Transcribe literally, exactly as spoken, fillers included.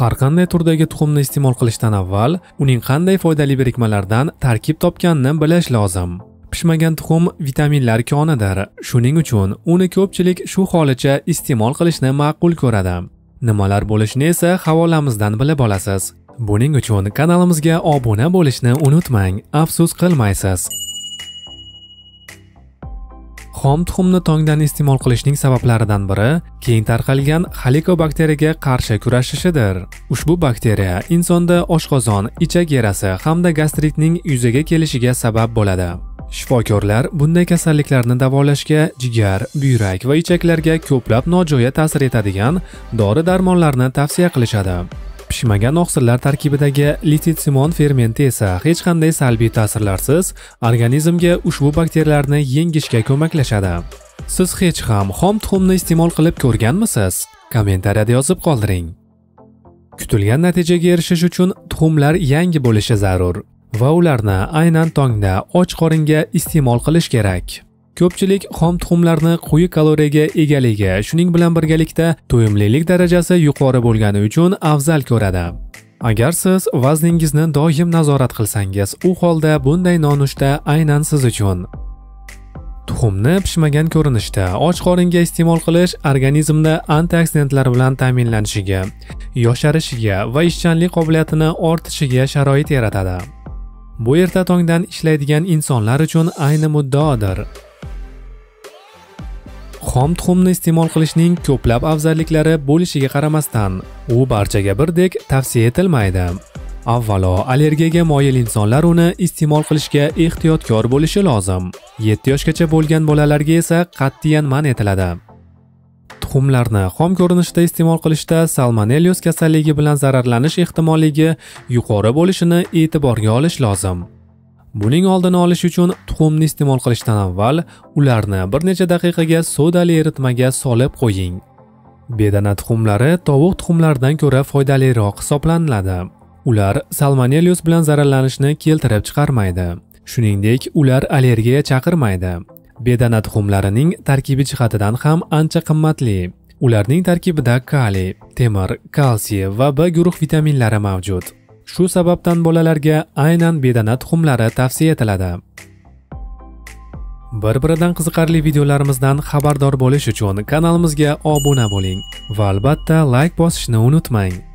Har qanday turdagi tuxumni iste'mol qilishdan avval uning qanday foydali birikmalardan tarkib topganini bilish lozim. Pishmagan tuxum vitaminlar konidir. Shuning uchun uni ko'pchilik shu holicha iste'mol qilishni ma'qul ko'radi. Nimalar bo'lishini esa havolamizdan bilib olasiz. Buning uchun kanalimizga obuna bo'lishni unutmang. Afsus qilmaysiz. Xom tuxumni tongdan iste'mol qilishning sabablaridan biri keng tarqalgan Helicobacteriyaga qarshi kurashishidir. Ushbu bakteriya insonda oshqozon, ichak yarasi hamda gastritning yuzaga kelishiga sabab bo'ladi. Shifokorlar bunday kasalliklarni davolashga jigar, buyrak va ichaklarga ko'plab nojo'ya ta'sir etadigan dori-darmonlarni tavsiya qilishadi. Pishmagan oqsillar tarkibidagi Lcit Simon fermenti esa hech qanday salbiy ta'sirlarsiz organizmga ushbu bakteriyalarni yengishga ko'maklashadi. Siz hech ham xom tuxumni iste'mol qilib ko'rganmisiz? Kommentariyada yozib qoldiring. Kutilgan natijaga erishish uchun tuxumlar yangi bo'lishi zarur va ularni aynan tongda och qoringa iste'mol qilish kerak. Ko'pchilik xom tuxumlarni quyi kaloriyaga egaligi, shuning bilan birgalikda to'yimlilik darajasi yuqori bo'lgani uchun afzal ko'radi. Agar siz vazningizni doim nazorat qilsangiz, u holda bunday nonushta aynan siz uchun. Tuxumni pishmagan ko'rinishda och qoringa iste'mol qilish organizmda antioksidantlar bilan ta'minlanishiga, yosharishiga va ishchanlik qobiliyatini ortishiga sharoit yaratadi. Bu erta tongdan ishlaydigan insonlar uchun ayni muddaodir. Xom tuxumni iste'mol qilishning ko'plab afzalliklari bo'lishiga qaramasdan, u barchaga birdek tavsiya etilmaydi. Avvalo, allergiyaga moyil insonlar uni iste'mol qilishga ehtiyotkor bo'lishi lozim. yetti yoshgacha bo'lgan bolalarga esa qat'iyan man etiladi. Tuxumlarni xom ko'rinishda iste'mol qilishda salmonellyus kasalligi bilan zararlanish ehtimolligi yuqori bo'lishini e'tiborga olish lozim. Buning oldini olish uchun tuxumni iste'mol qilishdan avval ularni bir necha daqiqaga sodali eritmaga solib qo'ying. Bedana tuxumlari tovuq tuxumlaridan ko'ra foydaliroq hisoblanadi. Ular salmonellyus bilan zararlanishni keltirib chiqarmaydi. Shuningdek, ular allergiya chaqirmaydi. Bedana tuxumlarining tarkibi jihatidan ham ancha qimmatli. Ularning tarkibida kaliy, temir, kalsiy va B guruh vitaminlari mavjud. Shu sababdan bolalarga aynan bedana tuxumlari tavsiya etiladi. Bir-biridan qiziqarli videolarimizdan xabardor bo'lish uchun kanalimizga obuna bo'ling va albatta like bosishni unutmang.